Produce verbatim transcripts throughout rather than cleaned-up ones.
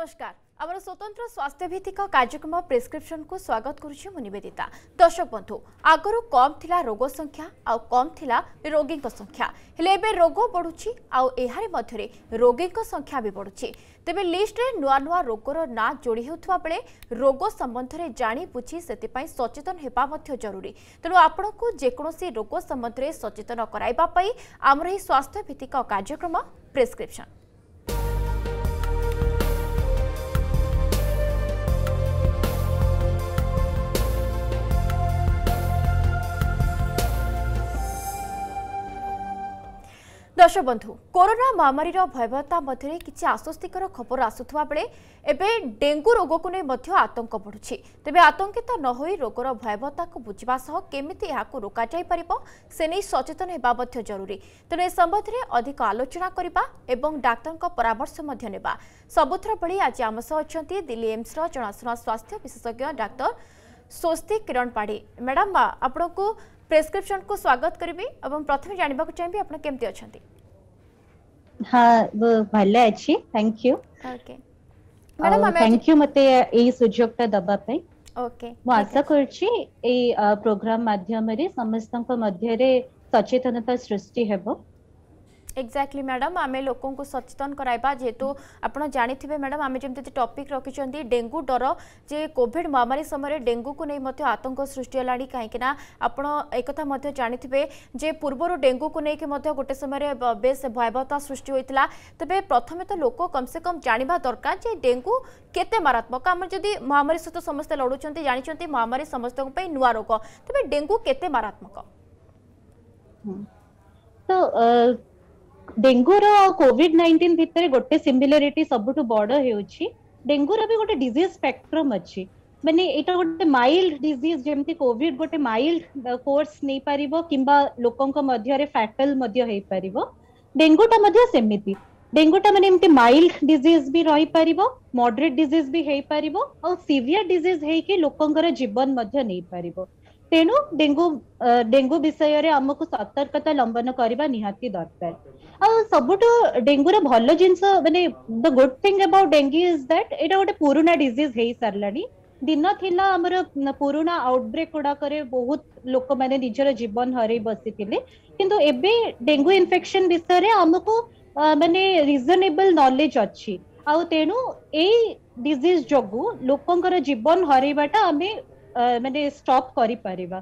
नमस्कार आम स्वतंत्र स्वास्थ्यभित्तिक कार्यक्रम प्रिस्क्रिप्शन को स्वागत करुच्ची मु निवेदिता। दर्शक बंधु आगर कम थिला रोग संख्या आ कम थिला रोगी संख्या हेले एबे रोग बढ़ुची आ एहारे मध्यरे रोगी संख्या भी बढ़ुची। तेबे लिस्ट रे नुआ नुआ रोगर ना जोड़ी होथुवा बेले रोग संबंध में जाणी बुझी सेतिपाई सचेतन हेबा मध्य जरूरी। तेणु आपणकु जेकोसी रोग संबंध में सचेतन कराइबा पई आमर एही स्वास्थ्यभित्तिक कार्यक्रम प्रिस्क्रिप्शन। दर्शक बंधु कोरोना महामारी भयभता मध्य किसी आश्वस्तिकर खबर आसुवा बेले एवं डेंगू रोग को नहीं आतंक बढ़ुची। तेबे आतंकित न हो रोगर भयभता को बुझा सह केमी यहाँ रोक से नहीं सचेतन होगा जरूरी। तेणु ए संबंध में अधिक आलोचना करने और डाक्तर परामर्श ना सबुथर भली आज आम सह अच्छा दिल्ली एम्सर जनाशुना स्वास्थ्य विशेषज्ञ डाक्तर स्वस्ति किरण पाढ़ी। मैडम आपको प्रेस्क्रिप्शन को स्वागत करेंगे एवं प्रथम जानबा को चाहिए आपन केमती अछंती। हां भले अछि thank you. Okay madam thank you मते ए सुजोगता दबा पई। ओके म आशा करछि ए प्रोग्राम माध्यम रे समस्तन को मध्ये रे सचेतनता सृष्टि हेबो। एक्जाक्टली मैडम आम लोकों को सचेतन कराइबा जेतु आपन जानि थिबे मैडम आम जेमते टॉपिक रखिचंदी डेंगू डर जे कोविड महामारी समय डेंगू को नहीं मते आतंक सृष्टि हलाणी काहेकिना आपन एकथा मते जानि थिबे जे पूर्वर डेंगू को नहीं के मते गोटे समय बेस भयभता सृष्टि होइतला। तबे प्रथमे तो लोक कम से कम जानिबा दरकार जे डेंगू केते मारात्मक। आम जदि महामारी सहित समस्त लडुचंती जानिचंती महामारी समस्त पई नुवा रोग तबे डेंगू केते मारात्मक। तो डेंगू रो कोविड नाइंटीन भितर गोटे सिमिलरिटी सबुठु बड़ हेउछि डेंगू रो भी गोटे डिजीज स्पेक्ट्रम अछि माने एटा गोटे माइल्ड डिजीज जेमति कोविड गोटे माइल्ड कोर्स नै परिबो किबा लोकन को मध्ये रे फैटल मध्ये हे परिबो। डेंगू टा मध्ये सेमिति डेंगू टा माने एमति माइल्ड डिजीज भी रही परिबो मॉडरेट डिजीज भी हे परिबो और सीवियर डिजीज हे कि लोकन को जीवन मध्ये नै परिबो। तेणु डेंगू डेंगू विषय में आमको सतर्कता लंबन करने निहाती दरकार। आ सब डेंगूर भल जिन मैंने the good thing about dengue is that ये गोटे पुराना डिजीज हो सारा दिन थिला आमर पुराना आउटब्रेक गुड़ाक बहुत लोक मैंने निजर जीवन हर बसी किंतु एबे डेंगू इन्फेक्शन विषय में आमको माने रिजनेबल नॉलेज अच्छी आउ तेणु यही डिजीज जो लोकंर जीवन हरवाटा आम मैंने स्टॉप करी परिबा।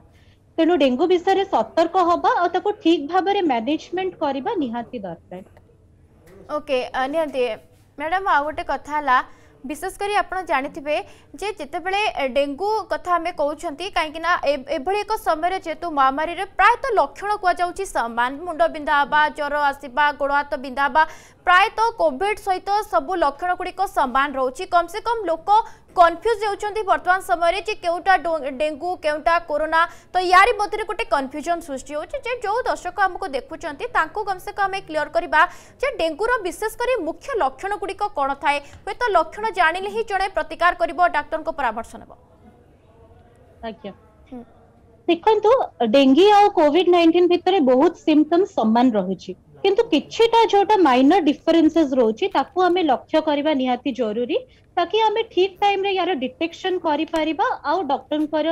तेणु डेंगू विषय में सतर्क होबा और ताको ठीक भाव में मैनेजमेंट करबा निहाती दरकार। ओके निहाती मैडम आ गोटे कथा ला विशेष करी आपण जानि थिबे जे जते बेले डेंगू कथा हमें कहउछंती काहेकि ना एभळे एक समय जेतु महामारी रे प्रायत लक्षण कुआ जाउची समान मुंड बिंदाबा ज्वर आसीबा गोड़ हाथ बिंदाबा प्रायत कोविड सहित सब लक्षण गुड़िक सामान रोचे। कम से कम लोक कन्फ्यूज होती वर्तमान समय जे केउटा डेंगू केउटा कोरोना तो यार मध्य गोटे कन्फ्यूजन सृष्टि होचे। जो दर्शक आमको देखुंट कम से कम क्लीयर करवा डेंगूर विशेषकर मुख्य लक्षण गुड़िक कौन थाए हे तो लक्षण जानिले ही जड़े प्रतिकार कर डाक्तर को परामर्श नेब। देखु डेंगी आ कोविड नाइंटीन भितर बहुत सिम्पटम सामान रहुची किंतु किछिटा जोटा माइनर डिफरेंसेस रोची ताकू हमें लक्ष्य करबा निहाती जरूरी ताकि हमें ठीक टाइम रे यार डिटेक्शन करि परिबा आउ डॉक्टर पर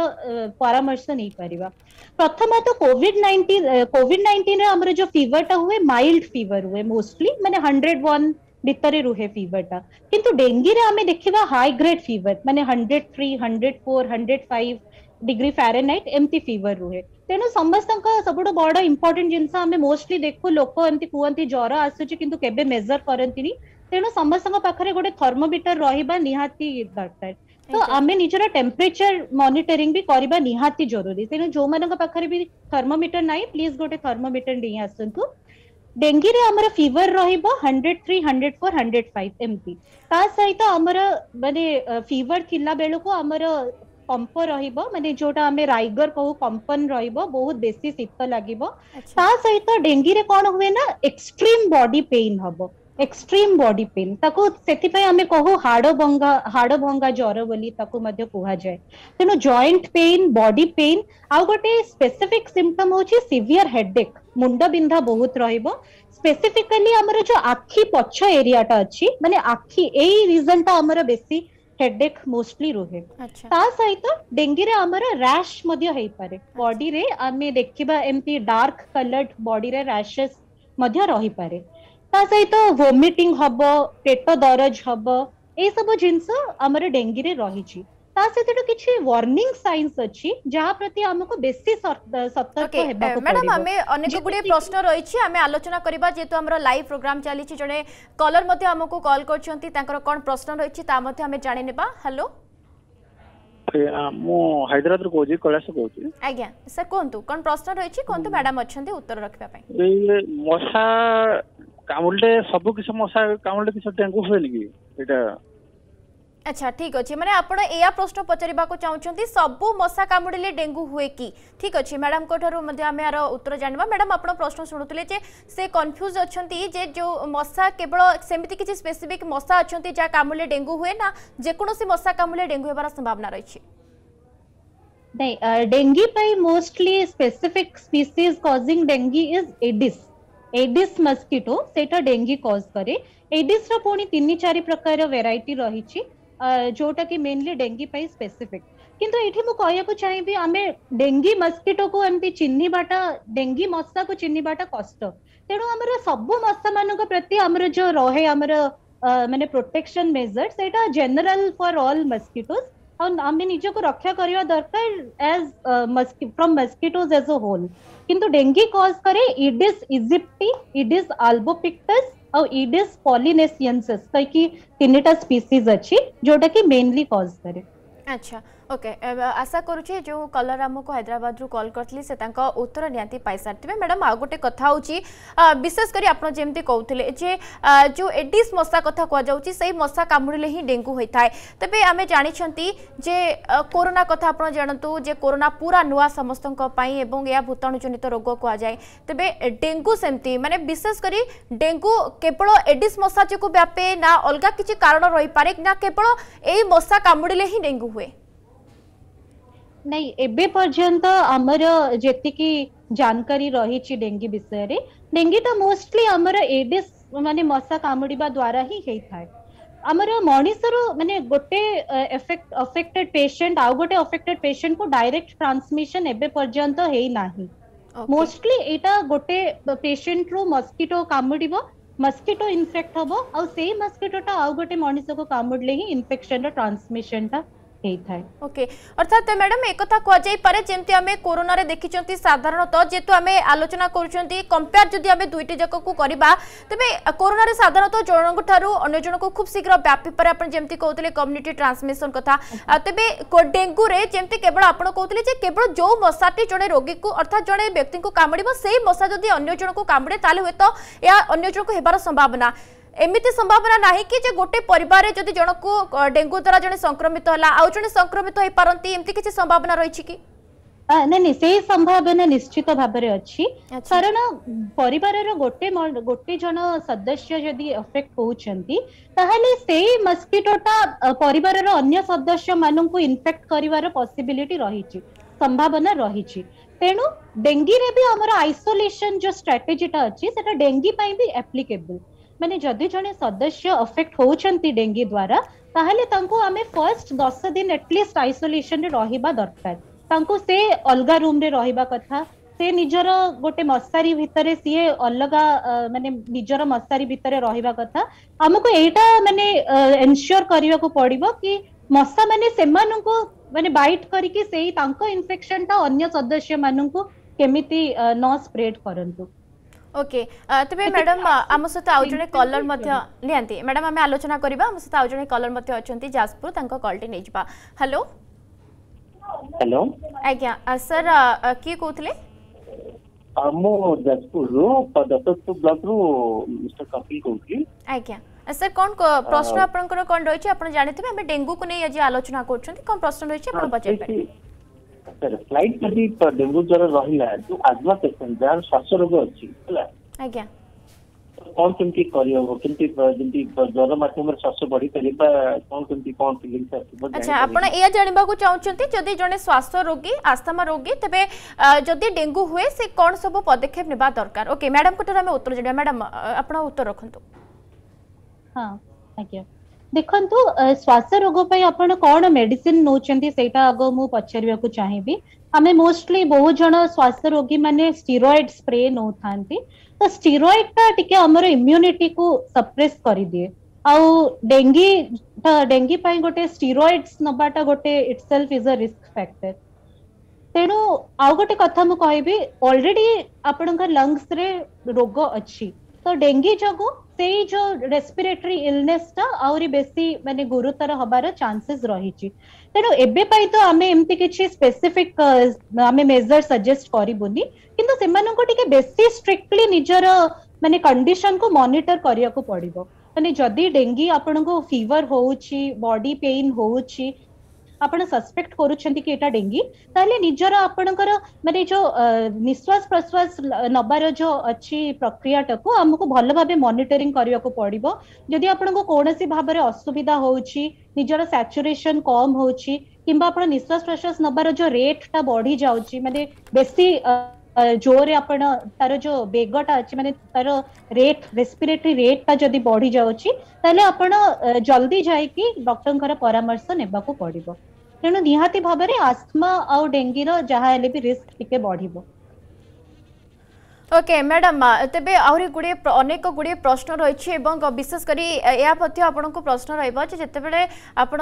परामर्श नहीं परिबा। प्रथम तो कोविड नाइंटीन कोविड नाइंटीन रे हमर जो फीवर टा हुए माइल्ड फीवर हुए मोस्टली माने हंड्रेड वन भितर रुहे फीवर टा किंतु डेंगी रे हमें देखिबा हाई ग्रेड फीवर माने hundred three hundred four hundred five degree Fahrenheit एमती फीवर रुहे। तेणु समस्त सब बड़ इंपोर्टेंट जिनस मोस्टली देखू लोक एमती कहते ज्वर आसूची किंतु केबे मेजर करती। तेणु समस्त पाखे गोटे थर्मोमीटर रहिबा निहाती दरकार। तो आम निजर टेम्परेचर मॉनिटरिंग भी करबा निहाती जरूरी। तेणु जो मान पाखे भी थर्मोमीटर ना प्लीज गोटे थर्मोमीटर नहीं आसतु। डेंगी रे हमर फीवर रहिबो hundred three hundred four hundred five एमती ता सहित हमर माने फीवर थिला बेलो को हमर कंप रहिबो माने जोटा हमें राइगर कहू कंपन रहिबो बहुत बेसी शीत लागिबो। ता सहित डेंगी रे कोन हुए ना एक्सट्रीम बॉडी पेन हबो एक्सट्रीम बॉडी पेन ताको सेथि पय आमे कहू हाड़ भंगा हाड़ भंगा ज्वर बोली ताको मध्य कुहा जाय। तेनो जॉइंट पेन बॉडी पेन आ गोटे स्पेसिफिक सिम्पटम होची सीवियर हेडेक मुंड बिंधा बहुत रहिबो। स्पेसिफिकली हमर जो आखी पछ एरिया टा अछि माने आखी एई रीजन टा हमर बेसी हेडेक मोस्टली रोहे। अच्छा ता सहित डेंगी रे हमर रैश मध्य हेई पारे। बॉडी रे आमे देखिबा एम्ति डार्क कलर्ड बॉडी रे रैशेस मध्य रहि पारे। ता सहित वोमिटिंग हम पेट दरज हम ये सब जिनस डेंगी रे रही किछि वार्निंग साइंस अछि जहा प्रति हमको बेसी सतर्क हेबा पड़े। मैडम हमें अनेक गुडे प्रश्न रही छी हमें आलोचना करबा जेतु हमर लाइव प्रोग्राम चली छी। जने कॉलर मते हमको कॉल करछंती तांकर कोन प्रश्न रही छी ता मते हमें जानि नेबा। हेलो मो हैदराबाद रो कोजी कलास कोची आज्ञा सर कोंतु कोन प्रश्न रही छी कोंतु मैडम अछंती उत्तर रखबा पई। मशा कामुलटे सब किस मशा कामुलटे किस टेंगु होइल की एटा। अच्छा ठीक अच्छे माने आपण एया प्रश्न पचरिबा को चाहुचंती सबु मशा कामुडिले डेंगू हुए की। ठीक अच्छे मैडम कोठारो मध्ये आमे आरो उत्तर जानबा। मैडम आपण प्रश्न सुनुतले जे से कंफ्यूज अछंती जे जो मशा केवल सेमिति किछि स्पेसिफिक मशा अछंती जा कामुले डेंगू हुए ना जे कोनोसी मशा कामुले डेंगू हेबार संभावना रहिछि नहीं। डेंगी पई mostly specific species causing dengue is Aedes Aedes mosquito सेटा डेंगी कॉज करे। एडिस रो पुणी तीन चार प्रकार वैरायटी रहिछि जोटा कि मेनली डेंगी पाई स्पेसिफिक किंतु एठी मु कहया को चाहिबी आमे डेंगी मस्किटो को एमती चिन्नी बाटा डेंगी मस्सा को चिन्नी बाटा कष्ट। तेणु हमर सब मस्सा मानक प्रति हमर जो रहे हमर माने प्रोटेक्शन मेजर सेटा जनरल फॉर ऑल मस्किटोस और आमे निज को रक्षा करबा दरकार as from mosquitoes as a whole. किंतु डेंगी कॉज करे इडिस इजिप्टी इडिस अल्बोपिक्टस और इडिस पॉलिनेशियनसिस तो कि तीनटा स्पीसीज अछि जोटा कि मेनली कॉज करे। अच्छा ओके आशा करूछे जो कलर हमको हैदराबाद रु कॉल करथली से तांका उत्तर नियंती पाई सारथिबे। मैडम आ गोटे कथा होउची विशेष करी आपण जेमती कहउथले जे जो एडिस मशा कथा कह जाउची सही मशा कामुड़िले ही डेंगू होइथाय। तबे आमे जानि छंती जे कोरोना कथा आपण जानतु जे कोरोना पूरा नुवा समस्तक पई एवं या भूताणु जनित रोग कह जाय। तबे डेंगू सेमती माने विशेष करी डेंगू केवल एडिस मशा जेको व्यापे ना अलगा किछि कारण रहि पारे ना केवल एई मशा कामुड़िले ही डेंगू हुए नहीं। एबे पर्यंत आमर जेतिकी जानकारी रही डेंगी विषय रे डेंगी तो मोस्टली आमर एडिस माने मशा कामुड़ीबा द्वारा ही हेई थाय। आमर मनीषरो माने गोटे अफेक्ट अफेक्टेड पेशेंट आ गोटे अफेक्टेड पेशेंट को डायरेक्ट ट्रांसमिशन एबे पर्यंत हेई नाही। मोस्टली एटा गोटे पेशेंट रो मस्किटो कामुड़ीबो मस्किटो इन्फेक्ट हबो आ सेही मस्किटोटा आ गोटे मनीष को कामुड़ले ही इन्फेक्शन रो ट्रांसमिशन ता ओके। अर्थात मैडम एक कथा कह जाई पारे जेमती हमें कोरोना रे देखि चंती साधारणतः जेतु हमें आलोचना करूचंती कंपेयर जदी हमें दुईटे जक को करबा तबे कोरोना रे साधारणतः जनक थारु अन्य जनक को खूब शीघ्र व्यापी पारे आपण जेमती कहउतले कम्युनिटी ट्रांसमिशन कथा। तबे डेंगू रे जेमती केवल आपण कहउतले जे केवल जो मशाटी जने रोगी को अर्थात जने व्यक्ति को कामड़िबो सेही मशा जदी अन्य जनक को कामड़े ताले होय तो या अन्य जनक हेबार संभावना एमिति संभावना नाही कि जे गोटे परिवार जदि जनकु डेंगू द्वारा जने संक्रमित होला आ जने संक्रमित होई पारंती एमिति किछि संभावना रही छि कि नै नै सेही संभावना निश्चित भाव रे अछि। कारण परिवार रो गोटे गोटे जन सदस्य जदि अफेक्ट होउचंती ताहले सेही मस्किटोटा परिवार रो अन्य सदस्य माननकु इन्फेक्ट करिवार पॉसिबिलिटी रही छि संभावना रही छि। तेनु डेंगी रे भी हमर आइसोलेशन जो स्ट्रेटजी ता अछि सेटा डेंगी पई भी एप्लीकेबल माने जदि जने सदस्य अफेक्ट होउचंती डेंगी द्वारा ताहले तांको आमे फर्स्ट दस दिन एटलीस्ट आइसोलेशन रे रहिबा दरकार। तांको से अलगा रूम रे रहिबा कथा से निजर गोटे मशारी भितरे से अलगा माने निजर मशारी भितरे रहिबा कथा। हमको एटा माने एनश्योर करिवा को पड़िबो कि मशा माने सेमानन को माने बाइट करिके सेही तांको इन्फेक्शन ता अन्य सदस्य मानन को केमिति न स्प्रेड करंतु। ओके तबे मैडम आम सहित आउ जने कॉलर मध्य नियंती मैडम हमें आलोचना करबा आम सहित आउ जने कॉलर मध्य अछंती जाजपुर तांको कॉलटी नै जबा। हेलो हेलो आज्ञा सर की कोथले हमो जाजपुर रो पदत्त ब्लॉक रो मिस्टर कपिल कोथली आज्ञा सर कोन प्रश्न आपनकर कोन रहै छै आपन जानितबे हमें डेंगू को नै आज आलोचना करछंती कोन प्रश्न रहै छै आपन बचै पै सर फ्लाइट जदि डेंगू ज्वर रहिला तो आजमा पेसेंट जार श्वास रोग अछि हला आज्ञा कौन केमती करती गणमाध्यम श्वास बढ़ी पार कौन केमती कौन फिलिंग। अच्छा आपण ए जानिबा को चाहउछंती जदी जने स्वास्थ्य रोगी आस्थमा रोगी तबे जदी डेंगू हुए से कोन सब पदक्षेप नेबा दरकार। ओके मैडम कोठर हम उत्तर जेडा मैडम आपण उत्तर रखंतु। हां थैंक यू। देखंतु श्वास रोग पे आपण कोन मेडिसिन नोचंती सेटा आगो मु पछरिया को चाहेबी। हमें मोस्टली बहुत जन स्वास्थ्य रोगी माने स्टेरॉइड स्प्रे नो थांती तो स्टेरॉइड टा टिके हमर इम्यूनिटी को सप्रेस करी दिए आउ डेंगी डेंगी पाई गोटे स्टेरॉइड्स नबाटा गोटे itself is a risk factor. तेणु आउ गोटे कथा मु कहबी ऑलरेडी आपनकर लंग्स रे रोग अछि तो डेंगी जगो सेई जो रेस्पिरेटरी इलनेस टा आउरी बेसी माने गुरुतर हबार चांसेस रहिछि। तेणु एबे पाई तो आमे एमती किछि स्पेसिफिक आमे मेजर सजेस्ट करिबुनी किंतु सेमान को टिके बेसी स्ट्रिक्टली निजर माने कंडीशन को मॉनिटर करिया को पड़िबो। माने जदी डेंगी आपन को फीवर होउछि बॉडी पेन होउछि आपण सस्पेक्ट करूछंती कि एटा डेंगी ताले निजर आपनकर माने जो निश्वास प्रश्वास नबार जो अछि प्रक्रिया टको हमको भल भाबे मॉनिटरिंग करिया को पड़िबो। जदी आपन को कोनोसी भाबरे असुविधा होउछि निजर सैचुरेशन कम होउछि किबा आपण निश्वास प्रश्वास नबार जो रेट ता बढ़ी जाउछि माने बेसी जोरे आपण तार जो बेगटा अछि माने तार रेट रेस्पिरेटरी रेट ता जदी बढ़ी जाउछि ताले आपण जल्दी जाई कि डॉक्टरनकर परामर्श नेबा को पड़िबो। तेनु निहाती भाबरे आस्थमा आउ डेंगी रो जहा हेले भी रिस्क टिके बढ़िबो। ओके मैडम तेबे आउरी गुडी अनेक गुडी प्रश्न रहिछि एवं विशेष करी या पथि आपन को प्रश्न रहइबो जे जते बेले आपन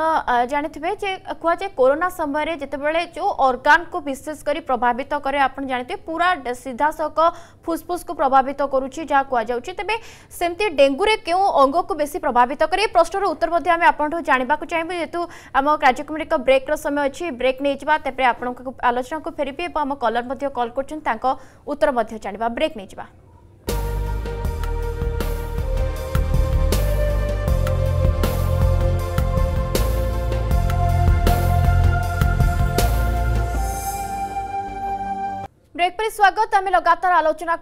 जानिथिबे जे कुआ जे कोरोना समय रे जते बेले जो ऑर्गन को विशेष करी प्रभावित करे आपन जानिते पूरा सीधा सक फुसफुस को प्रभावित करूछि जा कुआ जाउछि तेबे सेमति डेंगू रे केउ अंग को बेसी प्रभावित करे प्रश्न रो उत्तर मध्ये हमें आपन जानिबा को चाहबे जेतु हम कार्यक्रम रे ब्रेक रो समय अछि ब्रेक नै जबा तेबे आपन को आलोचना को फेरिबे एवं हम कॉलर मध्ये कॉल करछन तांको उत्तर मध्ये जानिबा ब्रेक नहीं जा। ब्रेक पर स्वागत आम लगातार आलोचना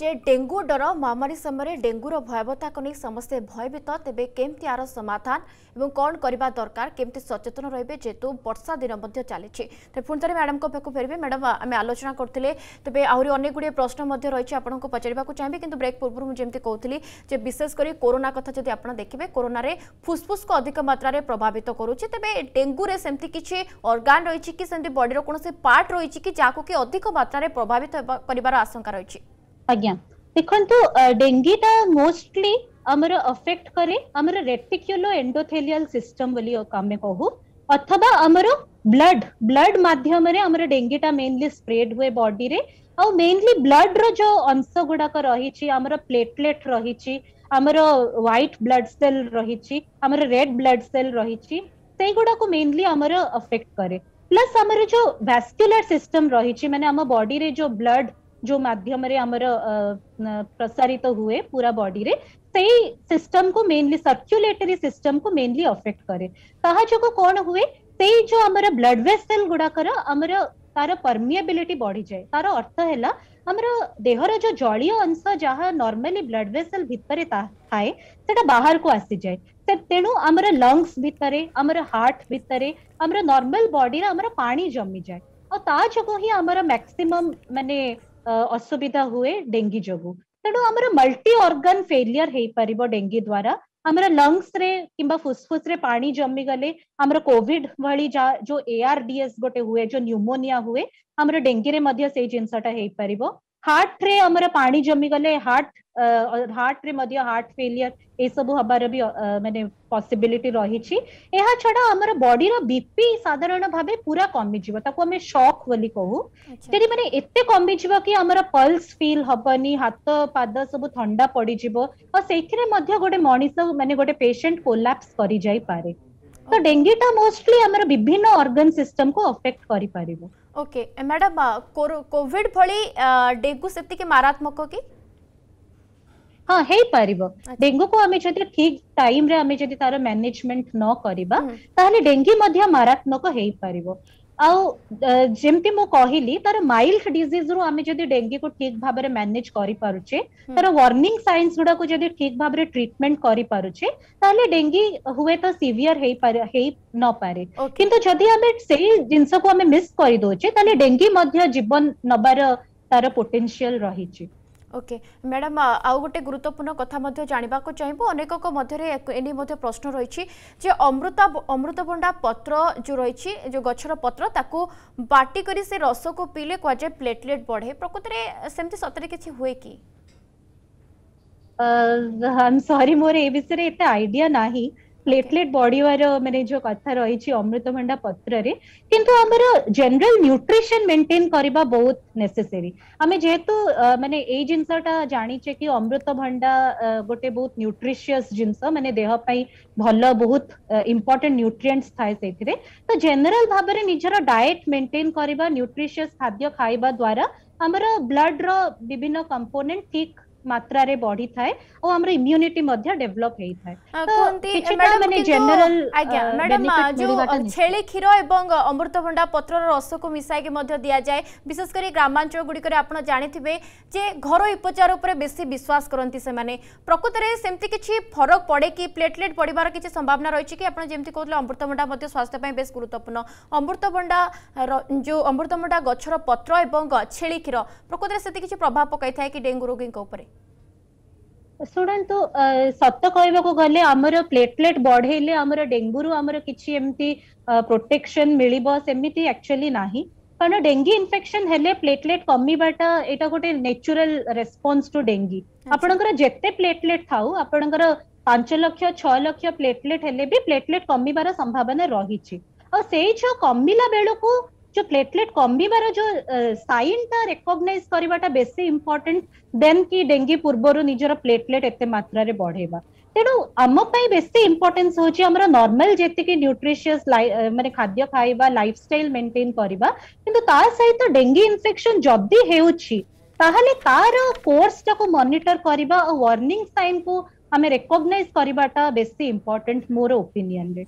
जे डेंगू डर महामारी समय डेंगूर भयावहता को नहीं समस्ते भयभीत तेज केमती यार समाधान और कौन करवा दरकार केमती सचेतन रही जेहेतु वर्षा दिन चली पुणी थे मैडम पाक फेरबे। मैडम आम आलोचना करते तेज आहरी अनेक गुड़े प्रश्न रही आपको पचार चाहिए कि ब्रेक पूर्व मुझे कहती है विशेषकर कोरोना कथ जब आप देखिए कोरोना फुसफुस को अधिक मात्रा प्रभावित करुच्चे तेज डेंगू में सेमती किसी अर्गान रही कि बडीर कौन पार्ट रही कि जहाँ कि अधिक मात्रा प्रभावित परिवार आशंका रही छि। आज्ञा देखंतु डेंगी ता मोस्टली हमर अफेक्ट करे हमर रेटिक्यूलो एंडोथेलियल सिस्टम वाली कामे कहू अथवा हमर ब्लड ब्लड माध्यम रे हमर डेंगी ता मेनली स्प्रेड हुए बॉडी रे और मेनली ब्लड रो जो अंश गुडा का रही छि हमर प्लेटलेट रही छि हमर व्हाइट ब्लड सेल रही छि हमर रेड ब्लड सेल रही छि सेई गुडा को मेनली हमर अफेक्ट करे प्लस हमर जो वैस्कुलर सिस्टम रही छि माने हम बॉडी रे जो ब्लड जो माध्यम रे हमर प्रसारित तो हुए पूरा बॉडी रे सही सिस्टम को मेनली सर्कुलेटरी सिस्टम को मेनली अफेक्ट करे ताहा जो को कौन हुए सही जो हमर ब्लड वेसल गुडा कर हमर तार परमिएबिलिटी बढ़ी जाए तार अर्थ हैला हमर देहर जो जलीय अंश जहाँ नॉर्मली ब्लड वेसल भितर थाए सेटा बाहर को आसी जाए तेणु आमर लंग्स भितर आमर हार्ट भितर आमर नॉर्मल बॉडी आमर पानी जमी जाए और ता जगो ही आमर मैक्सिमम माने असुविधा हुए डेंगी जगो। तेणु आमर मल्टी ऑर्गन फेलियर हो पारिबो डेंगी द्वारा आमर लंग्स रे किंबा फुसफुस रे पानी जमी गले आमर कोविड भली जो एआरडीएस गोटे हुए जो न्यूमोनिया हुए आमर डेंगी रे मध्य सेई जिनसटा हो पारिबो। हार्ट रे आमर पानी जमी गले हार्ट हार्ट रे मध्य हार्ट फेलियर ए सब हबार भी माने पॉसिबिलिटी रही छि। एहा छडा हमर बॉडी रो बीपी साधारण भाबे पूरा कमी जीव ताको हमें शॉक वाली कहू जदी माने एते कमी जीव कि हमर पल्स फील हबनी हाथ पाद सब ठंडा पड़ी जीव और सेखरे मध्य गोटे मनीष माने गोटे पेशेंट कोलैप्स करी जाई पारे तो डेंगी ता मोस्टली हमर विभिन्न ऑर्गन सिस्टम को अफेक्ट करी पारिबो। ओके मैडम कोविड भली डेंगू सेति के मारात्मक की हाँ है पारिबो। डेंगू को आमे जदि ठीक टाइम रे आमे जदि तार मैनेजमेंट न करिबा ताहले डेंगी मध्य मारात्मक है पारिबो। आमती मु कहली तार माइल्ड डिजीज रु आम जब डेंगू को ठीक भाव में मैनेज करें तार वार्निंग साइंस गुड़ा को जब ठीक भाव में ट्रीटमेंट करें डेंगी हुए तो सीवियर न पारे किंतु जदि आम से जिनस को आम मिस कर दोचे डेंगी जीवन नबार तार पोटेंशियल रही। ओके मैडम आउ गोटे गुरुत्वपूर्ण कथा जानको चाहबू अनेक एने प्रश्न रही जे अमृता अमृतभंडा पत्र जो रही जो गछर पत्र ताकू बाटी करी से रस को पीले क्वाजे प्लेटलेट बढ़े प्रकृत में सेमती सतरे किसी हुए कि हम सॉरी मोर ए विषय रे एते आईडिया नाही प्लेटलेट बढ़वार मैंने जो कथा रही अमृतभंडा पत्र रे किंतु आमर जनरल न्यूट्रिशन मेंटेन करबा बहुत नेसेसरी आम जेहेतु मैंने ए जिनसटा जानिचे कि अमृतभंडा गोटे बहुत न्यूट्रिशियस जिनस माने देह पई भल बहुत इंपोर्टेंट न्यूट्रिएंट्स थाए सेथिरे तो जनरल भाव में निजर डाएट मेंटेन करबा न्यूट्रिशियस खाद्य खाइबा द्वारा आमर ब्लड रो विभिन्न कंपोनेंट ठीक मात्रा रे बॉडी थाए और हमरे इम्यूनिटी मध्य डेवलप हेई थाए। तो मैडम माने जनरल आज्ञा मैडम जो छेले खीर एवं अमृतभंडा पत्र रस को मिसाई के मध्य दिया जाए विशेष करी ग्रामांचल गुडी करे आपण जानि थिबे जे घर उपचार ऊपर बेसी विश्वास करंती से माने प्रकृत रे सेमति किछि फरक पड़े कि प्लेटलेट पड़िबार किछि संभावना रही कि आपण जेमति कहले अमृतभंडा मध्य स्वास्थ्य पय बेस गुरुत्वपूर्ण अमृतभंडा जो अमृतभंडा गछर पत्र एवं छेले खीर प्रकृत रे सेति किछि प्रभाव पकाई थाए कि डेंगू रोगी को ऊपर शुणु सत कह गले आमर प्लेटलेट बढ़ेले आमर डेंगू रु आमर किछि एमती प्रोटेक्शन मिलिबो सेमिति एक्चुअली नाही कारण डेंगी इन्फेक्शन हेले प्लेटलेट कमीबाटा एटा गोटे नेचुरल रेस्पॉन्स टू डेंगी आपनकर जेते प्लेटलेट थाउ आपनकर पांच लाख छह लाख प्लेटलेट हेले भी प्लेटलेट कमीबार संभावना रहीछि और सेइ छ कमीला बेलो को जो प्लेटलेट कमीबार जो साइन टा रिकॉग्नाइज करवाटा बेसी इंपोर्टेंट देन कि डेंगी पूर्वर निजर प्लेटलेट एते मात्रा रे बढ़ेबा तेणु आम पाई बेसी इंपोर्टेंस होची हमर नॉर्मल जेति कि न्यूट्रिशियस माने खाद्य खाइबा लाइफस्टाइल मेंटेन करबा किंतु ता सहित डेंगी इन्फेक्शन जदी हेउची ताहले तार कोर्स टाको मॉनिटर करबा और वार्निंग साइन को हमें रिकॉग्नाइज करवाटा बेसी इंपोर्टेंट मोर ओपिनियन रे।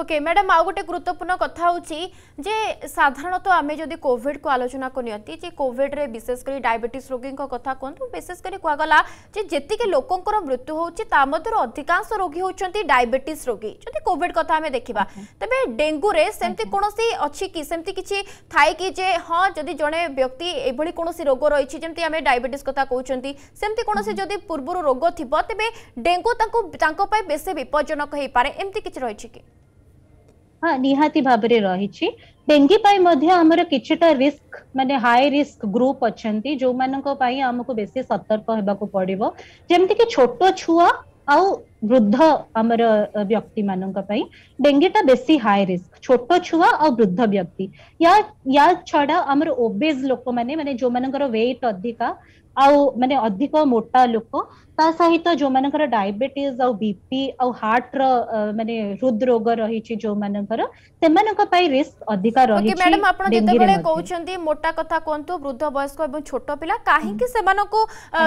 ओके मैडम आउ गोटे गुरुत्वपूर्ण कथा जे साधारण तो आम जब कोविड को आलोचना को नियंती जे कोविड रे विशेष करी डायबिटीज रोगी कथा कहूँ विशेष करी कहगला जे जेतिके लोकंकर मृत्यु होउची ता मधुर अधिकांश रोगी होउचंती डायबिटीज रोगी जदि कोविड कथा आम देखा तबे डेंगू रे सेमती कोनोसी अछि कि सेमती किछि थाए कि जे हां जदि जणे व्यक्ति एभली कोनोसी रोग रहिछि जेमती आम डायबिटीज कथा कहउचंती सेमती कोनोसी जदि पूर्व रोग थिबो तबे डेंगू तांको तांको पय बेसे विपज्जनक होइ पारे एमती किछि रहिछि कि हाँ निहाती भाव में रही डेंगी किछटा रिस्क माने हाई रिस्क ग्रुप अच्छा जो मानी आमको बेसी सतर्क होगा पड़ो जमती कि छोट छुआ आउ वृद्ध आमर व्यक्ति मानों का पाई डेंगीटा बेसी हाई रिस्क छोट छुआ और वृद्ध व्यक्ति या या छड़ा आमर ओबेज लोक माने माने जो मानकर वेट अधिका आउ माने अधिक मोटा लोक ता सहित जो मानकर डायबिटीज आउ बीपी आउ हार्ट रो माने हृद रोग रही छि जो मानकर से मानक पाई रिस्क अधिका रही छि। मैडम आपण जते बेले कहउछंती मोटा कथा कोंतु वृद्ध वयस्क एवं छोट पिला काहे कि से मानको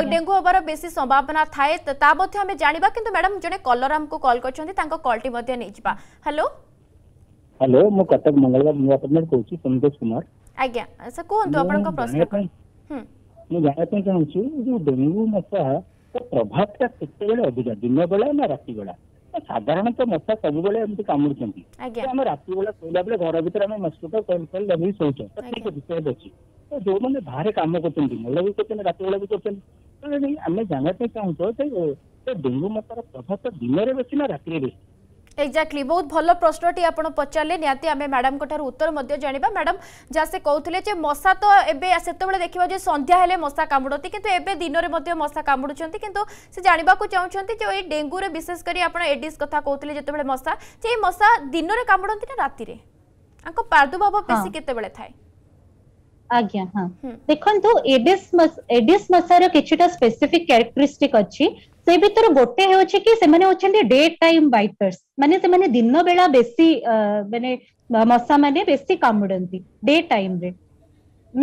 डेंगू होबार बेसी संभावना थाए ता मध्ये हम जानिबा किंतु मैडम जने कॉलर हमको कॉल करछंती तांको कॉलटी मध्ये नै जबा। हेलो हेलो मो कतक मंगलवार मुआपनर कहउछि संतोष कुमार आज्ञा सर कोंतु आपनको प्रश्न कर हम मु जानते चाहूँ जो डेंगू मशा प्रभाव टा कितने अधिका दिन बेला ना राति बेला साधारण तो मशा सब बेले एमती कामुड़ी आम राति बेला सोला बेले घर भितर आम मस्किटो कॉइल फल लगे शोचे ठीक विषय अच्छी तो जो मैंने बाहर कम करते दिन भी करते रात बेला भी करते तो आम जानते चाहूँ डेंगू मशार प्रभाव तो दिन बेसी ना राति बेसी एक्जाक्टली बहुत भल प्रश्नटी आप पचारे निहाती आम मैडम उत्तर जाना मैडम जहाँ से कहते मशा तो एवं से देखा जो संध्या हेले मशा कामुड़ती किंतु एवं दिन में मशा कामुड़ती किंतु से जानवा चाहते जो ये डेंगू रे विशेष करी आप एडिस कथा कहते जो मशा जे मशा दिन में कामुड़ती ना राति प्रादुर्भाव बेसी केतबेले थाए आज्ञा हाँ देखो एडिस एडिस मशार किछुटा स्पेसिफिक कैरेक्टरिस्टिक अछि से भीतर गोटे होछि कि सेमाने होछन्ते डे टाइम बाइटर्स माने सेमाने दिन बेला बेसी माने मशा माने बेसी कामुडंती डे टाइम रे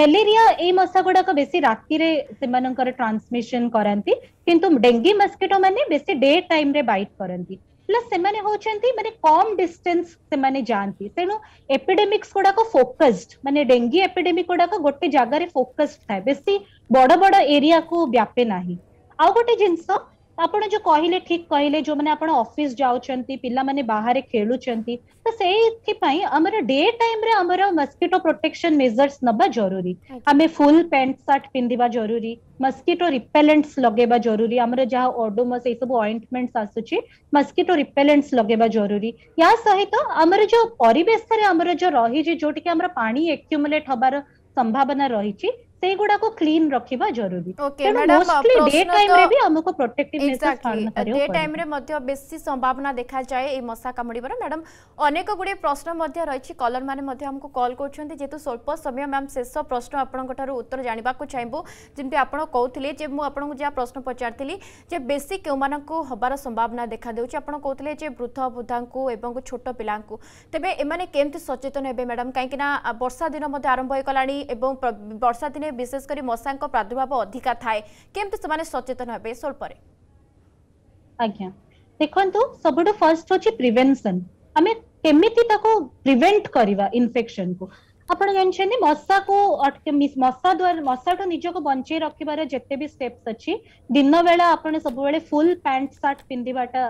मलेरिया ए मशा गुड़ाक बेसी राति रे सेमानकर ट्रांसमिशन करंती किंतु डेंगी मस्किटो माने बेसी डे टाइम रे बाइट करंती प्लस सेमाने होचेंती माने कम डिस्टेंस सेमाने जानती तेणु एपिडेमिक्स कोडा को फोकस्ड माने डेंगी एपिडेमिक कोडा को गोटे जागा रे फोकस्ड थाए बेसी बड़ बड़ एरिया को व्यापे नाही। आ गोटे जिंस आपण जो कहिले ठीक कहिले जो माने आपण ऑफिस जाउचेंती पिल्ला माने बाहर खेलुचेंती तो सेथि पई हमर डे टाइम रे हमर मस्कीटो प्रोटेक्शन मेजर्स नबा जरूरी। हमें फुल पैंट शर्ट पिंदिबा जरूरी, मस्कीटो रिपेलेंट्स लगेबा जरूरी, हमर जहा ओडोमस ए सब ऑइंटमेंट्स आसुची मस्कीटो रिपेलेंट्स लगेबा जरूरी। या सहित हमर जो परिवेश रे हमर जो रही जे जोटी के हमर पानी एक्युमुलेट होबार संभावना रहीची गुड़ा को क्लीन रखिबा जरूरी। ओके मैडम डे टाइम रे भी हमको प्रोटेक्टिवनेस पालन करियो डे टाइम रे मध्ये बेसी संभावना देखा जाए ए मशा कामडीबर। मैडम अनेक गुडे प्रश्न मध्ये रही छि कॉलर माने मध्ये हमको कॉल करछन्ते जेतु स्वल्प समय मैम शेष प्रश्न आपन कोठार उत्तर जानिबा को चाहबो जेंति आपन कहउथिले जे मु आपन को जे प्रश्न पचारथिली जे बेसी केउ मानन को हबार संभावना देखा देउछि आपन कहउथिले जे वृद्ध बुद्धांकु एवं छोट पिलांकु तबे ए माने केमति सचेतन हेबे मैडम काहेकि ना वर्षा दिन मध्ये आरंभ होय कलाणी एवं वर्षा दिन विशेष करी मशांग को प्रादुर्भाव अधिका थाए केमते समाने सचेतन होबे सोल परे। आज्ञा देखंतु सबडो फर्स्ट होची प्रिवेंशन हमें केमिति ताको प्रिवेंट करिवा इन्फेक्शन को। आपण जानछेनी मशा को अटके मिस मशा द्वारा मशा तो निजो को बंचे रखिबार जेते भी स्टेप्स अछि दिन बेला आपण सब बेले फुल पैंट शर्ट पिंदिबाटा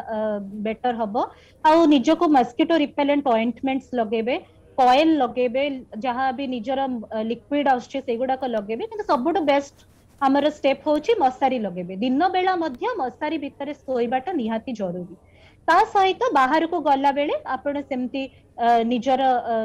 बेटर हबो आ निजो को मस्कीटो रिपेलेंट ऑइंटमेंट्स लगेबे कॉइल लगेबे जहाँ भी निजर लिक्विड आसुचे सेगुड़ा को लगेबे किंतु सबुठु बेस्ट हमर स्टेप होची मशारी लगेबे दिन बेला मध्य मशारी भितर सोइबाटा निहाती जरूरी। ता सहित तो बाहर को गला बेले आपण सेमती निजर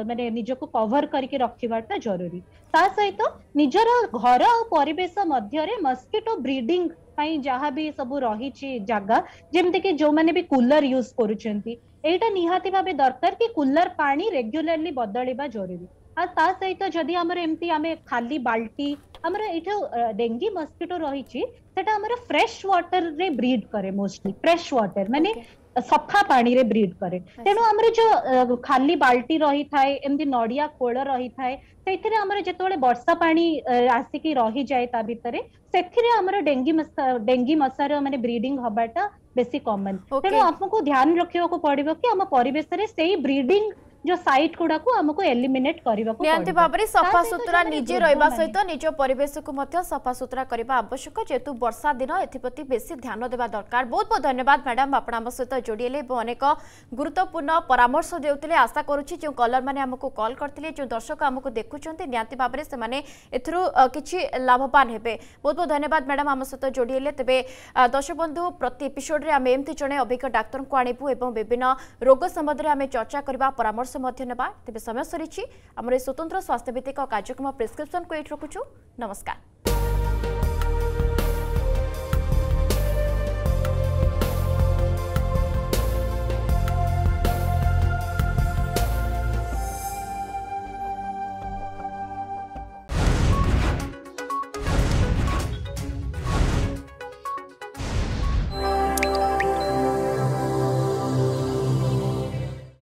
माने निजको कवर करके रखिबाटा जरूरी। ता सहित तो निजर घर और परिवेश मध्य रे मस्कीटो ब्रीडिंग पई जहाँ भी सब रहीची जागा जेमते कि जो माने भी कूलर यूज करूचेंती एटा निहाती भाबे दरकार कि कूलर पानी रेगुलरली बदलबा जरूरी। आ ता सहित जदि हमर एम्ति हमें खाली बाल्टी हमर एठो डेंगी मस्कीटो रहीची सेटा हमर फ्रेश वाटर रे ब्रीड करे मोस्टली फ्रेश वाटर माने सफा पानी रे ब्रीड करे तेनो हमर जो खाली बाल्टी रही थाए एम्ति नडिया कोळ रही थाए सेथिरे हमर जेतोळे वर्षा पानी आसी कि रही जाए ता भितरे सेथिरे हमर डेंगी मसा डेंगी मसार माने ब्रीडिंग हबाटा बेसी कॉमन। तेनो आपको ध्यान रखियो को पड़िबो कि हम परिवेश रे सेही ब्रीडिंग जो साइट कोडा को हमको एलिमिनेट करिवा को नियंत बाबरे सफा सुतरा निजे रहबा सहित निज परिवेश को मध्य सफा सुतरा करबा आवश्यक जेतु वर्षा दिन एथिपति बेसी ध्यान देबा दरकार। बहुत बहुत धन्यवाद मैडम आपण हम सहित जोडीले अनेक गुरुत्वपूर्ण परामर्श देउतले। आशा करूछि जो कॉलर माने हमको कॉल करथिले जो दर्शक हमको देखुछन्ते नियंत बाबरे से माने एथरु किछि लाभवान हेबे। बहुत बहुत धन्यवाद मैडम हम सहित जोडीले। तबे दर्शक बंधु प्रति एपिसोड रे हम एमथि जने अभिज्ञ डाक्टर को आनिबु एवं विभिन्न रोग संबंध रे हम चर्चा करबा परामर्श तेज समय सरी आम स्वतंत्र स्वास्थ्य भित्तिक कार्यक्रम प्रिस्क्रिप्शन को एट रखुचु। नमस्कार।